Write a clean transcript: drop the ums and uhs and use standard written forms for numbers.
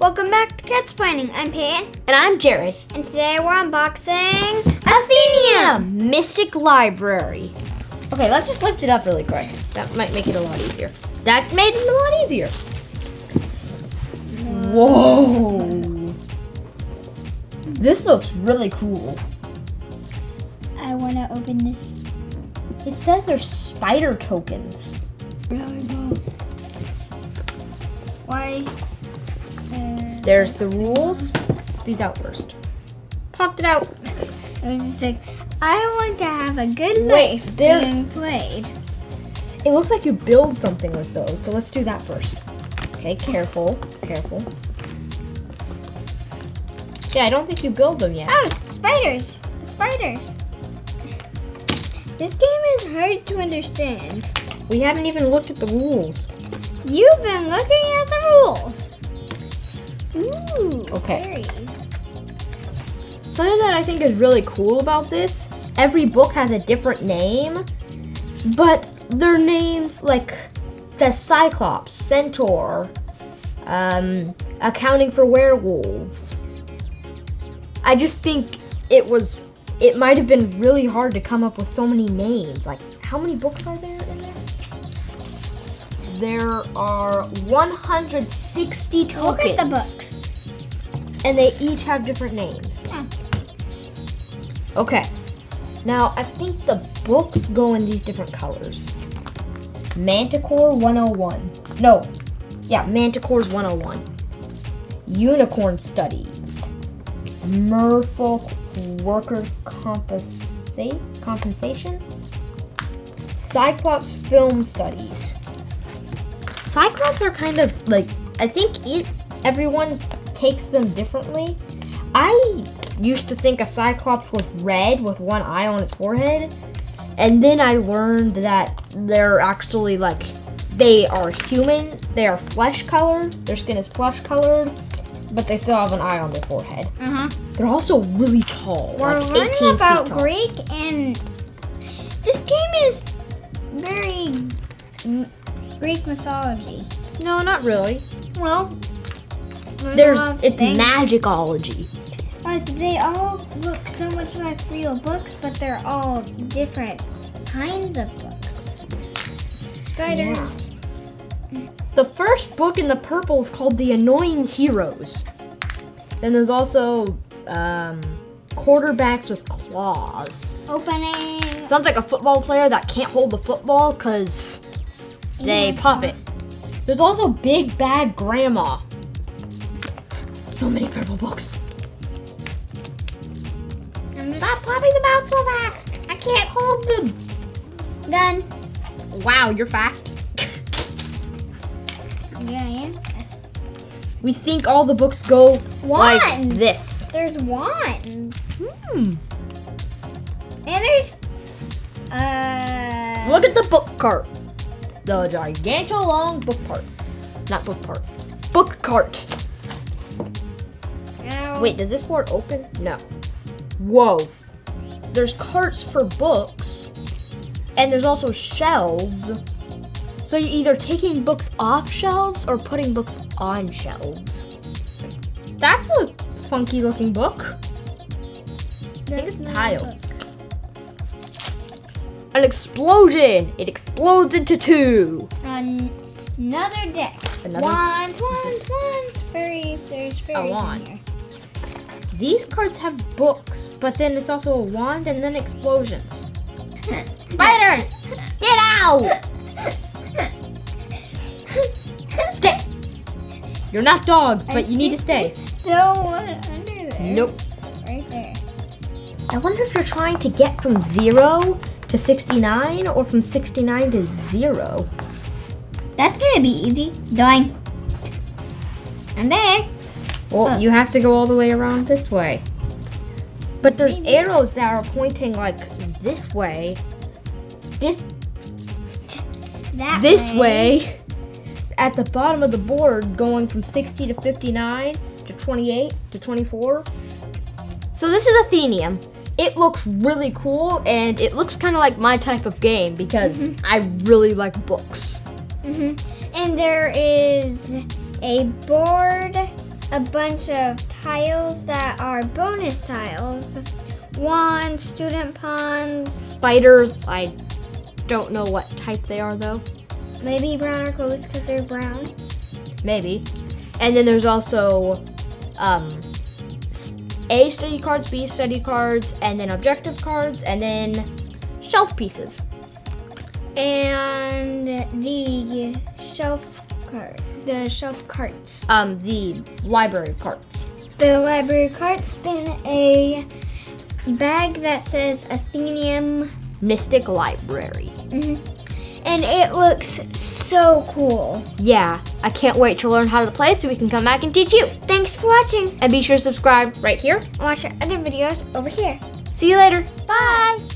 Welcome back to Cat's Planning. I'm Peyton. And I'm Jared. And today we're unboxing Atheneum Mystic Library. Okay, let's just lift it up really quick. That might make it a lot easier. That made it a lot easier. Whoa. This looks really cool. I want to open this. It says there's spider tokens. Why? There's the rules. These out first. Popped it out. I was just like, I want to have a good life being played. It looks like you build something with those, so let's do that first. Okay, careful, careful. Yeah, I don't think you build them yet. Oh, spiders, spiders. This game is hard to understand. We haven't even looked at the rules. You've been looking at the rules. Ooh, okay. Fairies. Something that I think is really cool about this, every book has a different name, but their names, like, the Cyclops, Centaur, Accounting for Werewolves. I just think it might have been really hard to come up with so many names. Like, how many books are there in this? There are 160 tokens. Look at the books. And they each have different names. Yeah. Okay, now I think the books go in these different colors. Manticore 101. No, yeah, Manticore's 101. Unicorn Studies. Merfolk Workers' Compensation. Cyclops Film Studies. Cyclops are kind of like, I think everyone takes them differently. I used to think a Cyclops was red with one eye on its forehead, and then I learned that they're actually like, they are human, they are flesh colored, their skin is flesh colored, but they still have an eye on their forehead. They're also really tall. We're like learning about Greek, and this game is very Greek mythology. No, not really. Well, it's magicology. They all look so much like real books, but they're all different kinds of books. Spiders. Yeah. The first book in the purple is called The Annoying Heroes. Then there's also quarterbacks with claws. Opening. Sounds like a football player that can't hold the football because they pop it. There's also Big Bad Grandma. So many purple books. Stop popping them out so fast. I can't hold them. Done. Wow, you're fast. Yeah, I am fast. We think all the books go like this. There's wands. And there's, look at the book cart. The gigantic long book cart. Not book cart. Book cart. Wait, does this board open? No. Whoa. There's carts for books, and there's also shelves. So you're either taking books off shelves or putting books on shelves. That's a funky looking book. I think it's a tile. An explosion. It explodes into two. Another deck. Wands, wands, wands. Fairies, there's fairies in here. These cards have books, but then it's also a wand and then explosions. Spiders! Get out! Stay! You're not dogs, but you need to stay. There's still one under there. Nope. Right there. I wonder if you're trying to get from 0 to 69 or from 69 to 0. That's gonna be easy. Doing. I'm there. Well, you have to go all the way around this way. But there's arrows that are pointing like this way, this way, at the bottom of the board, going from 60 to 59 to 28 to 24. So this is Atheneum. It looks really cool, and it looks kind of like my type of game because I really like books. And there is a board a bunch of tiles that are bonus tiles. Wands, student pawns. Spiders, I don't know what type they are though. Maybe brown or close because they're brown. Maybe. And then there's also A study cards, B study cards, and then objective cards, and then shelf pieces. And the shelf carts. The library carts. The library carts, then a bag that says Atheneum Mystic Library. And it looks so cool. Yeah, I can't wait to learn how to play so we can come back and teach you. Thanks for watching. And be sure to subscribe right here. And watch our other videos over here. See you later. Bye.